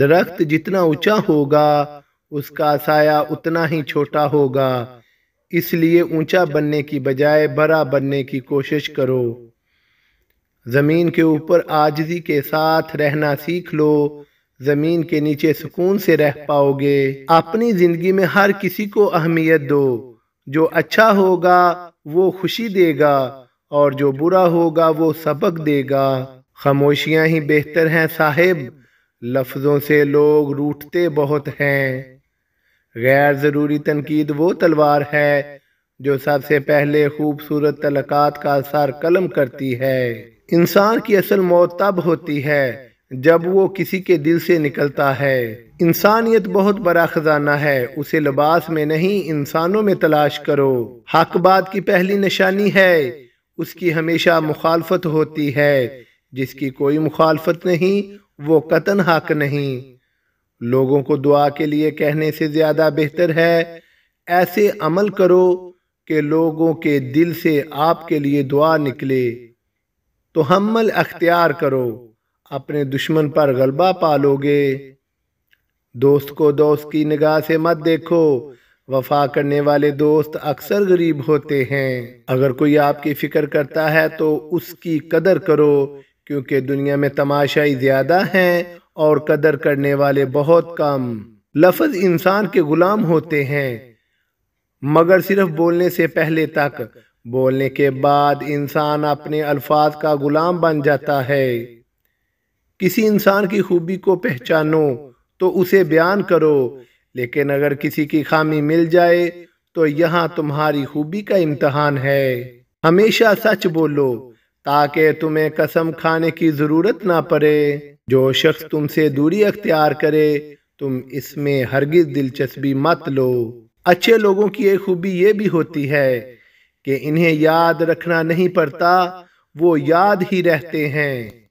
दरख्त जितना ऊंचा होगा उसका साया उतना ही छोटा होगा, इसलिए ऊंचा बनने की बजाय बड़ा बनने की कोशिश करो। ज़मीन के ऊपर आजिज़ी के साथ रहना सीख लो, ज़मीन के नीचे सुकून से रह पाओगे। अपनी ज़िंदगी में हर किसी को अहमियत दो, जो अच्छा होगा वो खुशी देगा और जो बुरा होगा वो सबक देगा। खामोशियाँ ही बेहतर हैं साहिब, लफ्ज़ों से लोग रूठते बहुत हैं। गैर ज़रूरी तनकीद वो तलवार है जो सबसे पहले खूबसूरत तलक़ात का असर कलम करती है। इंसान की असल मौत तब होती है जब वो किसी के दिल से निकलता है। इंसानियत बहुत बड़ा खजाना है, उसे लिबास में नहीं इंसानों में तलाश करो। हक बात की पहली निशानी है, उसकी हमेशा मुखालफत होती है, जिसकी कोई मुखालफत नहीं वो कतन हक नहीं। लोगों को दुआ के लिए कहने से ज़्यादा बेहतर है ऐसे अमल करो कि लोगों के दिल से आपके लिए दुआ निकले। तो हमल अख्तियार करो, अपने दुश्मन पर गलबा पालोगे। दोस्त को दोस्त की निगाह से मत देखो, वफा करने वाले दोस्त अक्सर गरीब होते हैं। अगर कोई आपकी फ़िक्र करता है तो उसकी कदर करो, क्योंकि दुनिया में तमाशाई ज़्यादा हैं और कदर करने वाले बहुत कम। लफ्ज़ इंसान के ग़ुलाम होते हैं, मगर सिर्फ बोलने से पहले तक। बोलने के बाद इंसान अपने अल्फाज का ग़ुलाम बन जाता है। किसी इंसान की खूबी को पहचानो तो उसे बयान करो, लेकिन अगर किसी की खामी मिल जाए तो यहाँ तुम्हारी खूबी का इम्तहान है। हमेशा सच बोलो ताकि तुम्हें कसम खाने की ज़रूरत ना पड़े। जो शख्स तुमसे दूरी अख्तियार करे तुम इसमें हरगिज़ दिलचस्पी मत लो। अच्छे लोगों की एक खूबी ये भी होती है कि इन्हें याद रखना नहीं पड़ता, वो याद ही रहते हैं।